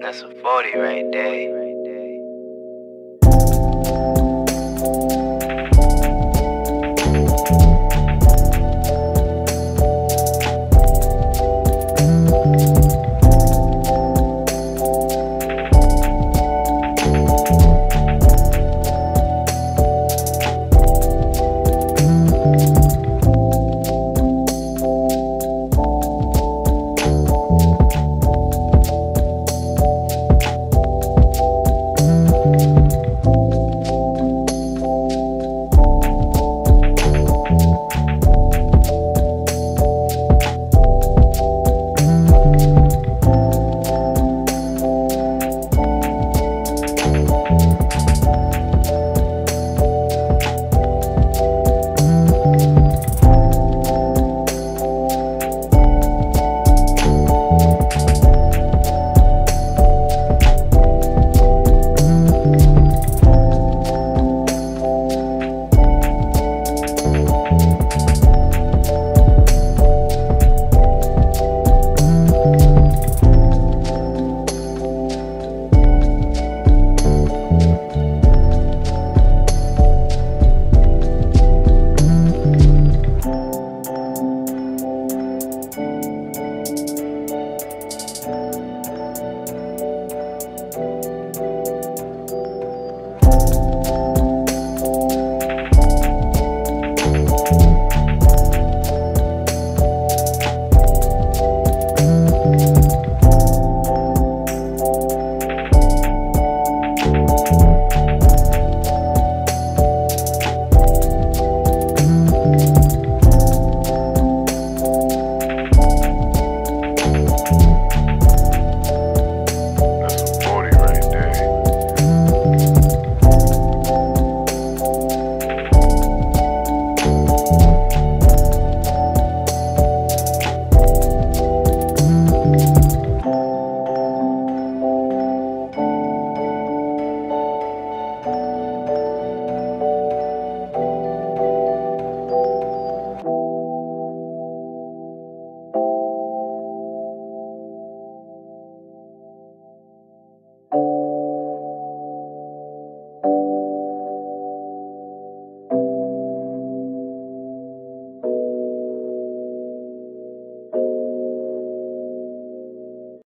That's a 40 right there.